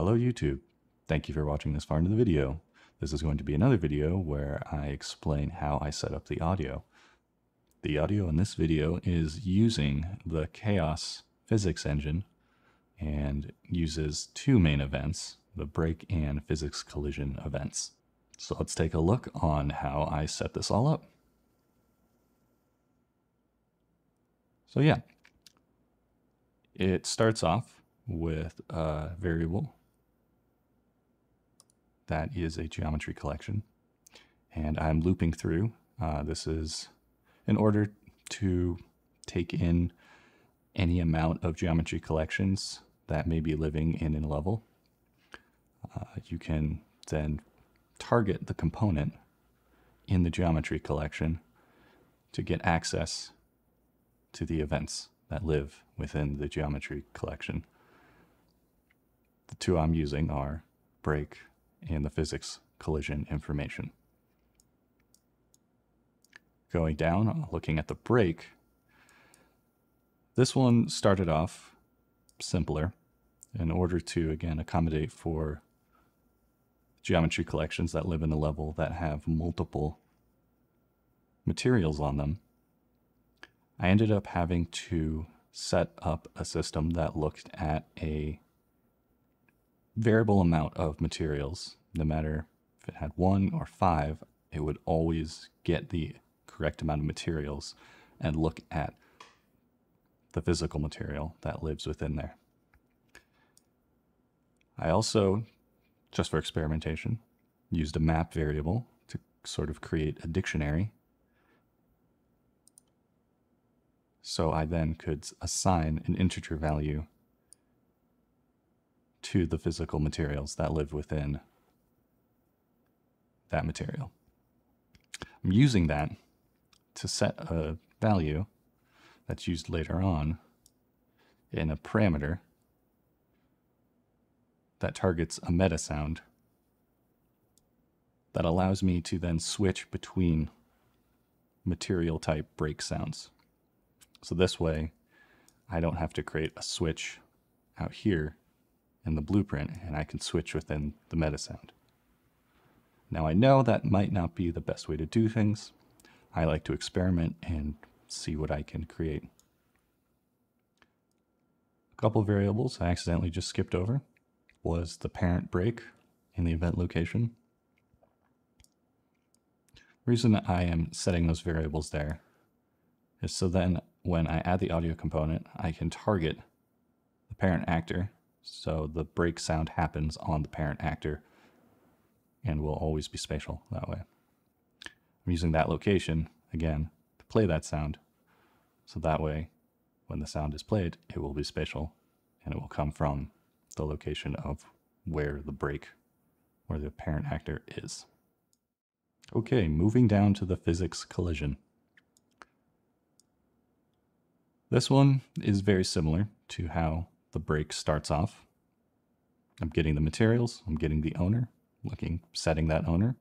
Hello YouTube. Thank you for watching this far into the video. This is going to be another video where I explain how I set up the audio. The audio in this video is using the Chaos physics engine and uses two main events, the break and physics collision events. So let's take a look on how I set this all up. So yeah, it starts off with a variable that is a geometry collection, and I'm looping through. This is in order to take in any amount of geometry collections that may be living in a level. You can then target the component in the geometry collection to get access to the events that live within the geometry collection. The two I'm using are break and the physics collision information. Going down, looking at the break, this one started off simpler in order to, again, accommodate for geometry collections that live in a level that have multiple materials on them. I ended up having to set up a system that looked at a variable amount of materials. No matter if it had 1 or 5, it would always get the correct amount of materials and look at the physical material that lives within there. I also, just for experimentation, used a map variable to sort of create a dictionary, so I then could assign an integer value to the physical materials that live within that material. I'm using that to set a value that's used later on in a parameter that targets a MetaSound that allows me to then switch between material type break sounds. So this way, I don't have to create a switch out here in the blueprint, and I can switch within the MetaSound. Now I know that might not be the best way to do things. I like to experiment and see what I can create. A couple variables I accidentally just skipped over was the parent break in the event location. The reason I am setting those variables there is so then when I add the audio component, I can target the parent actor, so the break sound happens on the parent actor and will always be spatial that way. I'm using that location, again, to play that sound, so that way when the sound is played, it will be spatial and it will come from the location of where the break or the parent actor is. Okay, moving down to the physics collision. This one is very similar to how the break starts off. I'm getting the materials, I'm getting the owner, setting that owner.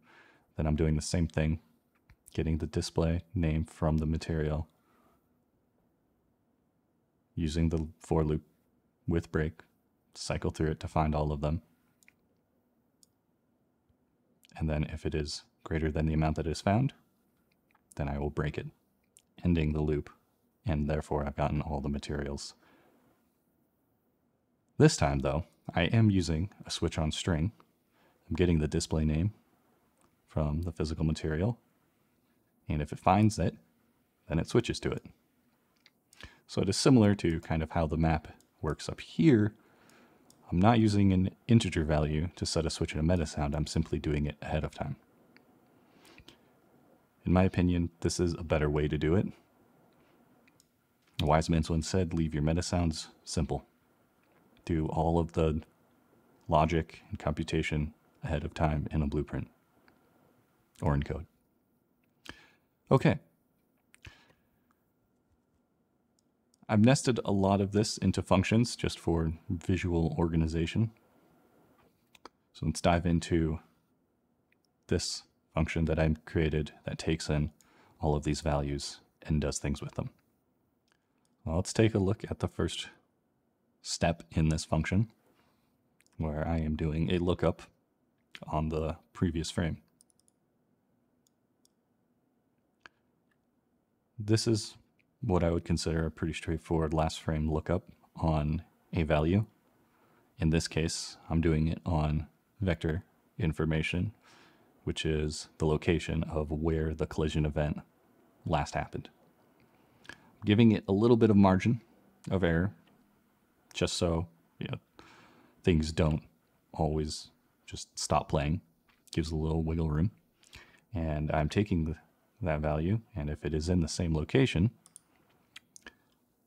Then I'm doing the same thing, getting the display name from the material, using the for loop with break, cycle through it to find all of them. And then if it is greater than the amount that is found, then I will break it, ending the loop. And therefore I've gotten all the materials. This time though, I am using a switch on string. I'm getting the display name from the physical material, and if it finds it, then it switches to it. So it is similar to kind of how the map works up here. I'm not using an integer value to set a switch in a MetaSound, I'm simply doing it ahead of time. In my opinion, this is a better way to do it. A wise man's once said, leave your MetaSounds simple. Do all of the logic and computation ahead of time in a blueprint or in code. Okay. I've nested a lot of this into functions just for visual organization. So let's dive into this function that I've created that takes in all of these values and does things with them. Well, let's take a look at the first step in this function, where I am doing a lookup on the previous frame. This is what I would consider a pretty straightforward last frame lookup on a value. In this case, I'm doing it on vector information, which is the location of where the collision event last happened. I'm giving it a little bit of margin of error, just so things don't always just stop playing. Gives a little wiggle room. And I'm taking that value, and if it is in the same location,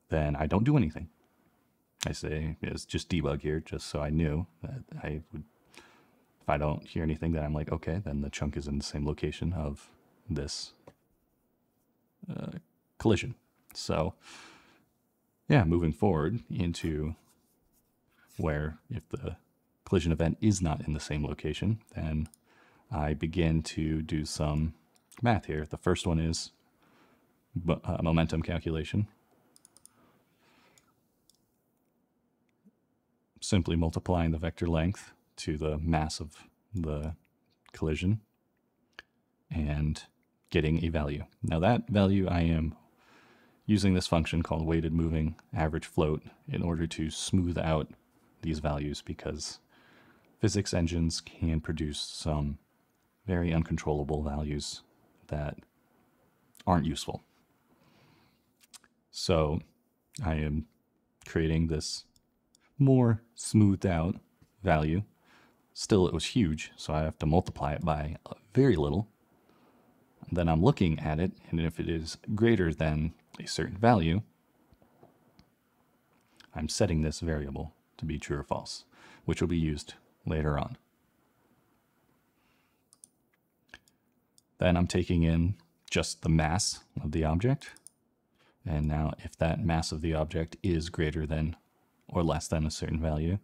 then I don't do anything. I say, it's just debug here, just so I knew that I would, if I don't hear anything, then I'm like, okay, then the chunk is in the same location of this collision. So yeah, moving forward into where if the collision event is not in the same location, then I begin to do some math here. The first one is momentum calculation. Simply multiplying the vector length to the mass of the collision and getting a value. Now that value, I am using this function called weighted moving average float in order to smooth out these values, because physics engines can produce some very uncontrollable values that aren't useful. So I am creating this more smoothed out value. Still, it was huge, so I have to multiply it by very little. Then I'm looking at it, and if it is greater than a certain value, I'm setting this variable to be true or false, which will be used later on. Then I'm taking in just the mass of the object, and now if that mass of the object is greater than or less than a certain value,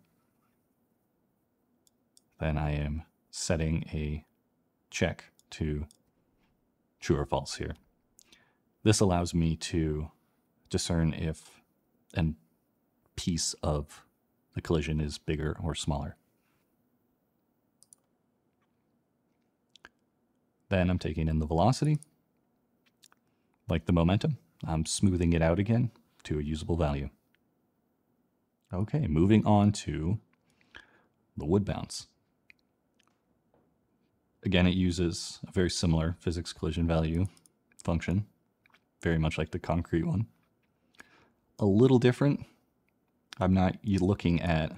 then I am setting a check to true or false here. This allows me to discern if a piece of the collision is bigger or smaller. Then I'm taking in the velocity, like the momentum. I'm smoothing it out again to a usable value. Okay, moving on to the wood bounce. Again, it uses a very similar physics collision value function, very much like the concrete one. A little different. I'm not looking at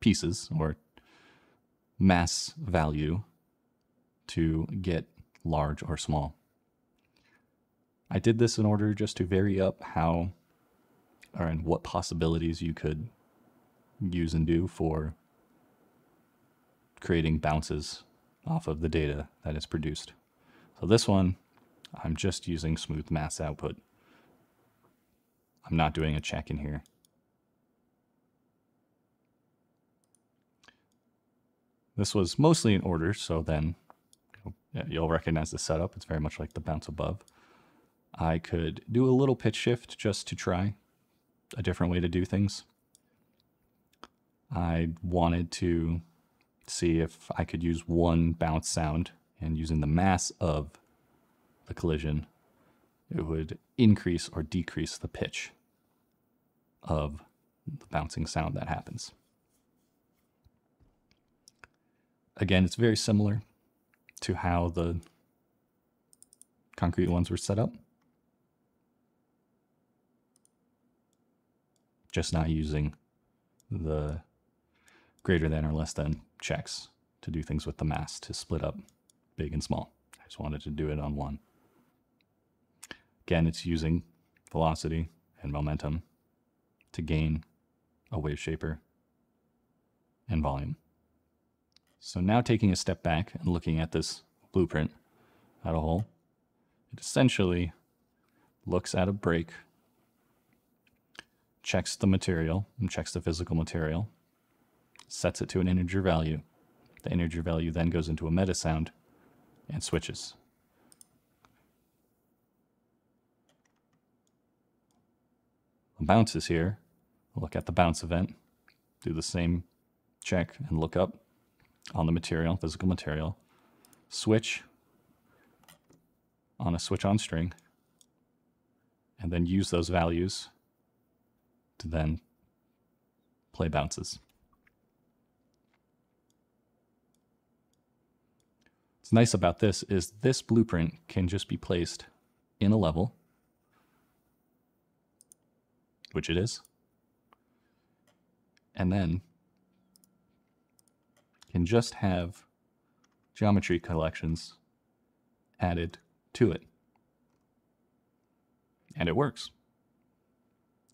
pieces or mass value to get large or small. I did this in order just to vary up how and what possibilities you could use and do for creating bounces off of the data that is produced. So this one, I'm just using smooth mass output. I'm not doing a check in here. This was mostly in order, so then you'll recognize the setup. It's very much like the bounce above. I could do a little pitch shift just to try a different way to do things. I wanted to see if I could use one bounce sound, and using the mass of the collision, it would increase or decrease the pitch of the bouncing sound that happens. Again, it's very similar to how the concrete ones were set up, just not using the greater than or less than checks to do things with the mass to split up big and small. I just wanted to do it on one. Again, it's using velocity and momentum to gain a wave shaper and volume. So now taking a step back and looking at this blueprint as a whole, it essentially looks at a break, checks the material and checks the physical material, sets it to an integer value. The integer value then goes into a MetaSound and switches. The bounce is here. Look at the bounce event, do the same check and look up on the material, physical material, switch on a switch on string, and then use those values to then play bounces. What's nice about this is this blueprint can just be placed in a level, which it is, and then can just have geometry collections added to it. And it works.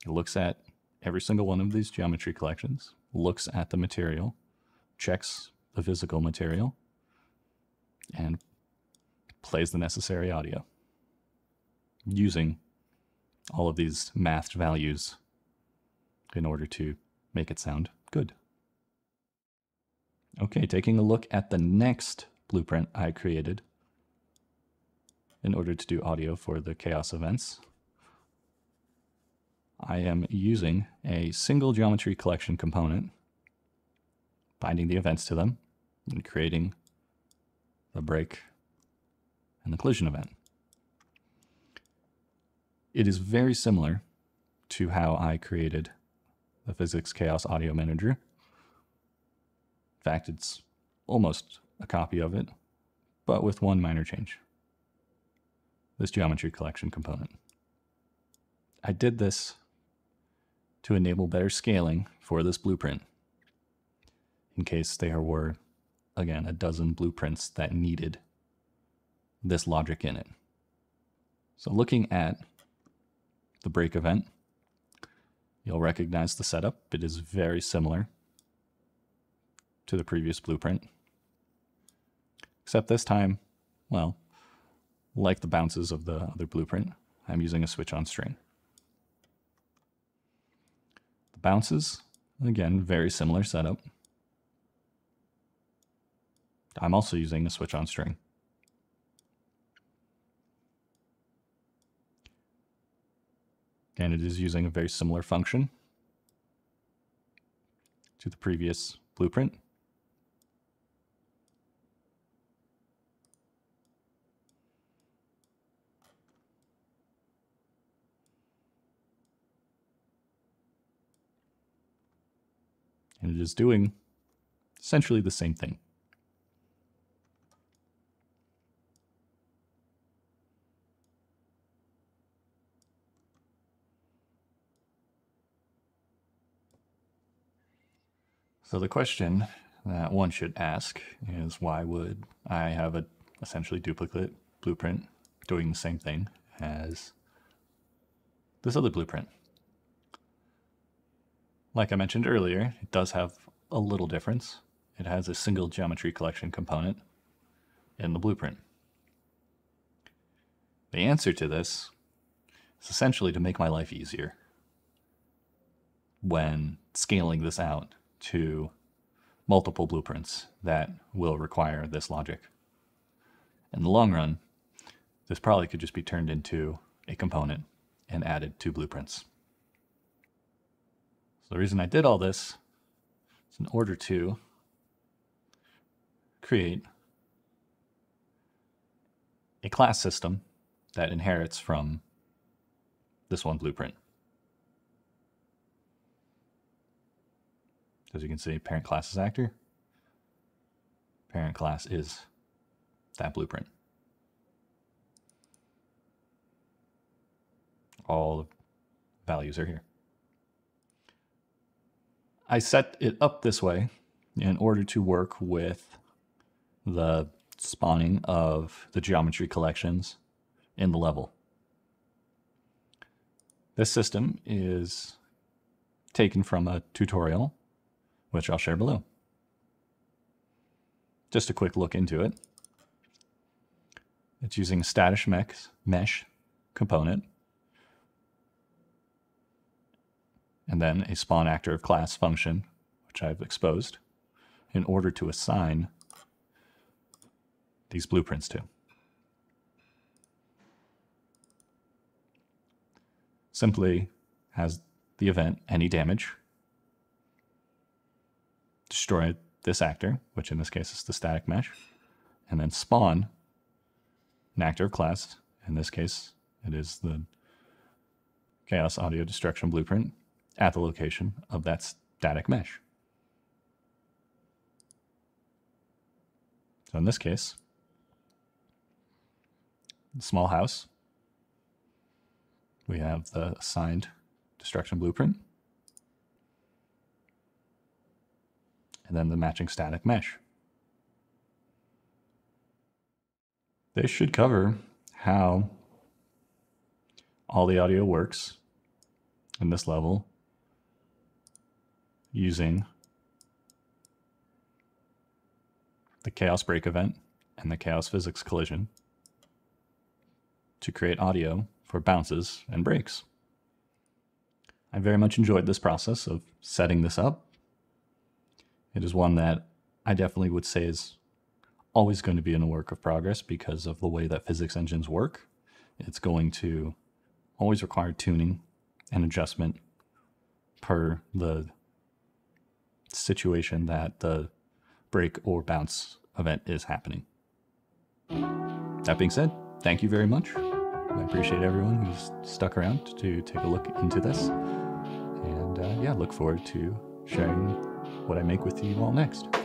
It looks at every single one of these geometry collections, looks at the material, checks the physical material, and plays the necessary audio using all of these mathed values in order to make it sound good. Okay, taking a look at the next blueprint I created in order to do audio for the chaos events, I am using a single geometry collection component, binding the events to them, and creating the break and the collision event. It is very similar to how I created the Physics Chaos Audio Manager. In fact, it's almost a copy of it, but with one minor change. This geometry collection component. I did this to enable better scaling for this blueprint, in case there were, again, a dozen blueprints that needed this logic in it. So looking at the break event, you'll recognize the setup. It is very similar to the previous blueprint, except this time, well, like the bounces of the other blueprint, I'm using a switch on string. The bounces, again, very similar setup. I'm also using a switch on string. And it is using a very similar function to the previous blueprint. And it is doing essentially the same thing. So the question that one should ask is, why would I have a essentially duplicate blueprint doing the same thing as this other blueprint? Like I mentioned earlier, it does have a little difference. It has a single geometry collection component in the blueprint. The answer to this is essentially to make my life easier when scaling this out to multiple blueprints that will require this logic. In the long run, this probably could just be turned into a component and added to blueprints. So the reason I did all this is in order to create a class system that inherits from this one blueprint. As you can see, parent class is actor. Parent class is that blueprint. All values are here. I set it up this way in order to work with the spawning of the geometry collections in the level. This system is taken from a tutorial, which I'll share below. Just a quick look into it. It's using a static mesh component, and then a spawn actor of class function, which I've exposed, in order to assign these blueprints to. Simply has the event any damage, destroy this actor, which in this case is the static mesh, and then spawn an actor of class. In this case, it is the Chaos Audio Destruction Blueprint at the location of that static mesh. So in this case, small house, we have the assigned destruction blueprint, and then the matching static mesh. This should cover how all the audio works in this level using the Chaos Break event and the Chaos Physics Collision to create audio for bounces and breaks. I very much enjoyed this process of setting this up. It is one that I definitely would say is always going to be in a work of progress because of the way that physics engines work. It's going to always require tuning and adjustment per the situation that the break or bounce event is happening. That being said, thank you very much. I appreciate everyone who's stuck around to take a look into this. And yeah, look forward to sharing what I make with you all next.